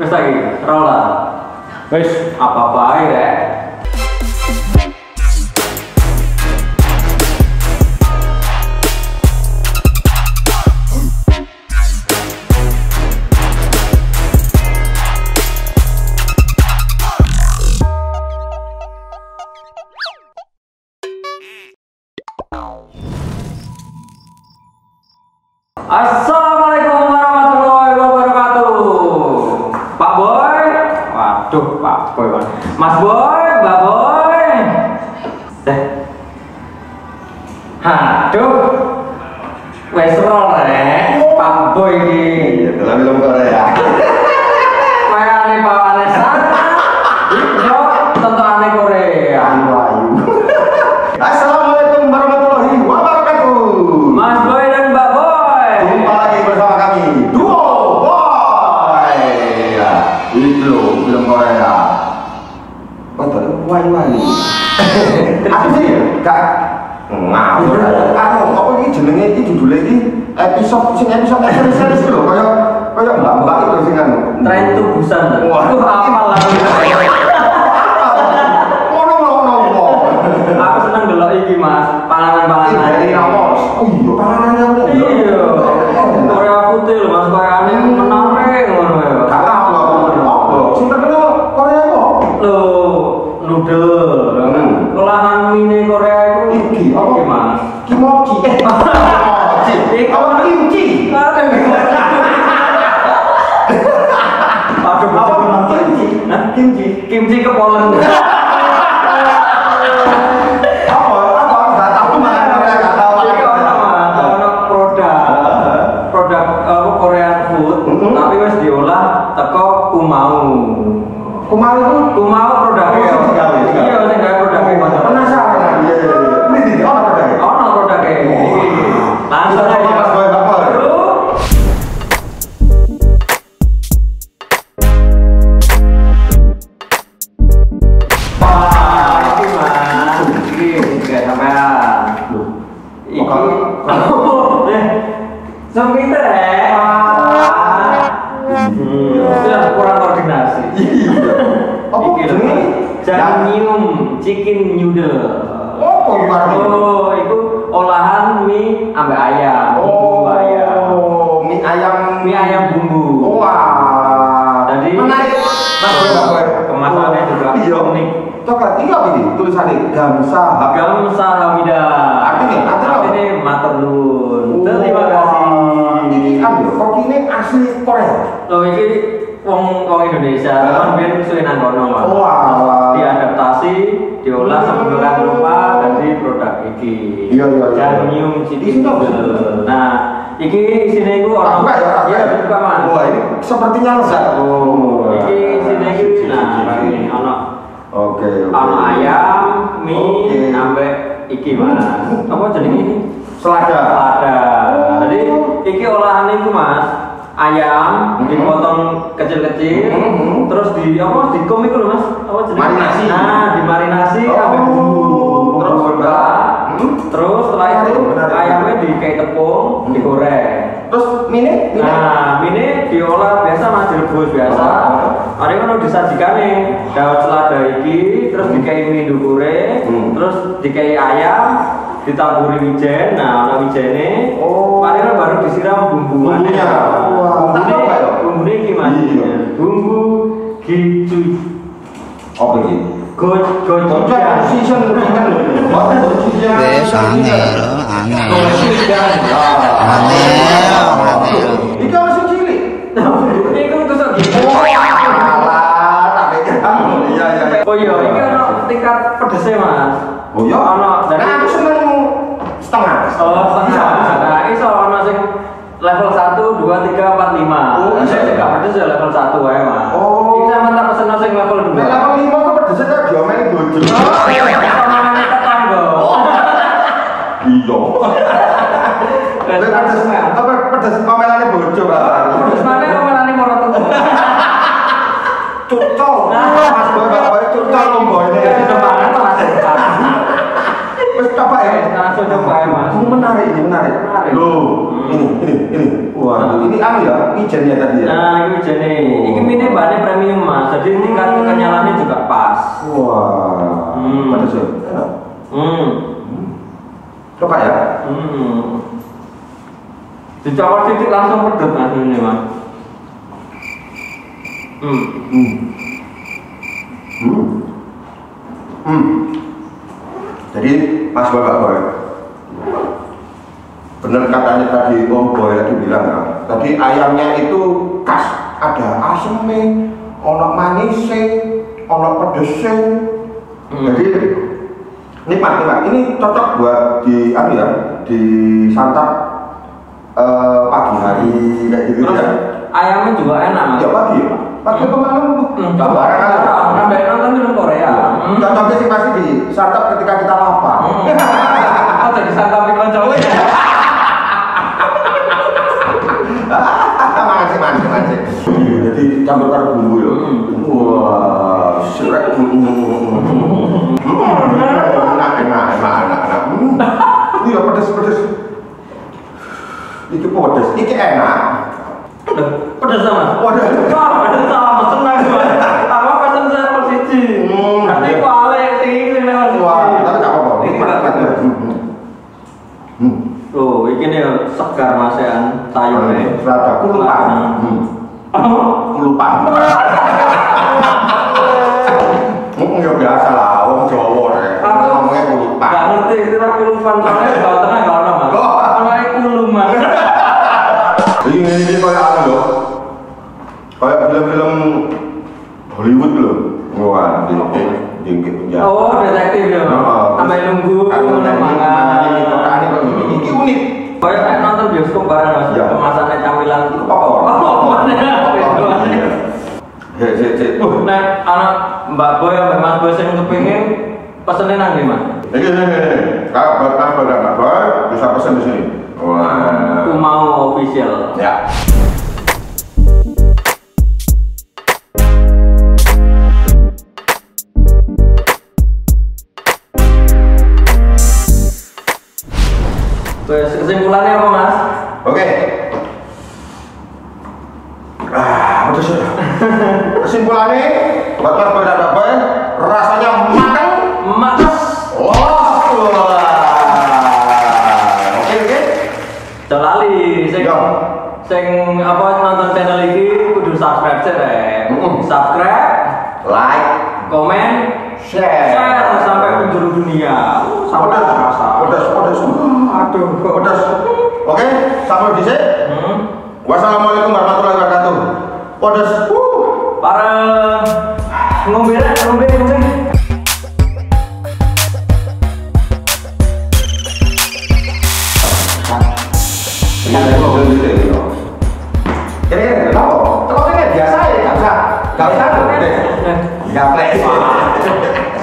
Wes lagi, rola. Wes apa-apa ya. Assalamualaikum warahmatullahi wabarakatuh. Pak Boy, waduh Pak Boy, Mas Boy, Mbak Boy. Aduh, wes roll rek, Pak Boy iki. Ya belum kok ya. Mayane pawane sana. Yo tentokane Korea wayu. Assalamualaikum warahmatullahi wabarakatuh. Mas Boy dan Mbak Boy. Jumpa lagi bersama kami. Duo Boy. Ya, itu film Korea. Betul, wayu. Apa sih? Kak ngawur. Anu, apa iki jenenge iki judule iki episode series lho, kaya Mbak itu sing anu. Tren tubusan. Waduh, apal lagi. Ono. Aku seneng delok iki, Mas. Panganan-panganan dari Ramos. Oh iya, panganan lho. Iya. Korea putih lho, Mas, pakane menarik ngono ya. Gak tahu apa. Sing terkenal Korea kok. Lho, noodle. Olahan mie Korea iki apa, Mas? Kimochi. Awak kimchi. Aduh, apa namanya kimchi? Nah, kimchi ke Poland. Apa enggak tahu mana orang produk Korean food, tapi wis diolah teko Kumau. Kumau itu produknya. Iya, sing gawe produknya. Penasaran. Iya. Ono produknya. Langsung aja. Chicken noodle. Oh, itu olahan mie ambek ayam. Oh, mie ayam bumbu. Wah. Jadi menarik. Kemasannya juga unik. Coklat iki apa iki? Tulisane Gamsa Hamida. Artine matur nuwun. Terima kasih. Iki ambek kokine asli Korea. Loh iki wong Indonesia, kan biyen suwe nang kono. Wah. Diadaptasi diolah sebenarnya lupa dari produk iki. Iya. Jamium citi. Nah, iki sini itu orang. Iya, buka Mas. Wah, ini sepertinya lezat. Oh. Iki sini itu. Nah, ini ono. Oke. Ono ayam, mie, ambek iki Mas. Apa jenenge iki? Selada. Jadi iki olahan itu Mas. Ayam dipotong kecil-kecil, terus dikomik lho Mas. Apa jenenge? Marinasi. Nah, dimarinasi ambek bumbu. Terus terus setelah itu ayamnya dikei tepung, digoreng. Terus mie? Nah, mie diolah biasa Mas, direbus biasa. Mari ngono disajikane, daun selada iki, terus dikei mie digoreng, terus dikei ayam, ditaburi wijen, nah ana wijene. Oh. Parene baru disiram bumbunya. Wah, bumbunya iki Mas. Bumbu gicu. Apa iki? Gochujang season ikan lho. Gochujang. Wes angel. Angel. Iki masih cilik. Iku terus gitu. Alah, tak pegang. Iya. Oh iya, iki ana tingkat pedese Mas. Oh iya, ana. Nah, aku seneng setengah. Nah, iso ana sing level 1 2 3 4 5. Oh, iso sing gak pedes ya level 1 wae, Mas. Oh. Iki sampean tak pesen sing level 2. Nek level 5 kok pedes kok diomeni bojo. Samane tetangga. Iya. Pedes men, tapi pedes pamelane bojo, Pak. Pedes meneh pamelane moro tenggo. Cocok. Mas Boy cocok lomboine. Coba ya Mas, menarik. Loh, ini. Wah, ini ya, wijennya tadi ya. Nah, ini wijennya. Ini mie mbane jadi tingkat kekenyalannya juga pas. Wah. Pedas ya. Coba ya. Dicawar titik langsung pedas aslinya mas. Jadi pas bapak boy, bener katanya tadi Om Boy tadi bilang kan, tadi ayamnya itu khas, ada asemnya, ono manisnya, ono pedesnya. Jadi nikmat, ini cocok buat di apa ya, disantap pagi hari kayak gitu ya. Ayamnya juga enak mas. Tiap pagi, pagi pemalam barang-barang. Nah, banyak nonton film Korea. Contohnya sih pasti disantap ketika kita lapar. Oh, jadi santap di keloncong ya. Masih. Jadi campur karo bumbu ya. Wah, seret. Enak. Ini ya pedes. Itu pedes. Ini enak. Pedes sama. Pedes sama. Senang banget. Apa pesan saya persiji. Nanti ku ale sing lewat. Wah, tapi enggak apa-apa. Loh, iki ne segar masean sayure. Rada kulupan. Kulupan. Mung yo biasa lah wong Jawa rek. Ngomongnya kulupan. Enggak ngerti iki ora kulupan soalnya Jawa Tengah enggak ono, Mas. Ono iki kuluman. Ini koyo apa lho? Kayak film-film Hollywood lho. Wah, dingkit penjara. Oh, detektif ya. Sampai nunggu mangan. Ini unik. Kayak nonton bioskop bareng Mas. Kemasannya camilan itu pokok. Heh. Nah, anak Mbak Boy sama Mas Boy sing kepengin pesennya nang ndi, Mas? Iki. Kalau buat Mas Boy dan Mbak Boy bisa pesen di sini. Wah. Kumau Official. Ya. Kesimpulannya apa mas? Oke. Betul sudah. Kesimpulannya, buat Boy dan Mbak Boy rasanya makan. Wah. Oke. Jalali. Sing apa nonton channel ini kudu subscribe cerek. Subscribe, like, komen, share sampai penjuru dunia. Sampai terasa. Pedas. Aduh, kok pedas. Oke, sampai di sini. Wassalamualaikum warahmatullahi wabarakatuh. Pedas. Para ngombe. Keren, tahu. Terus ini biasa ya, enggak usah. Enggak plek.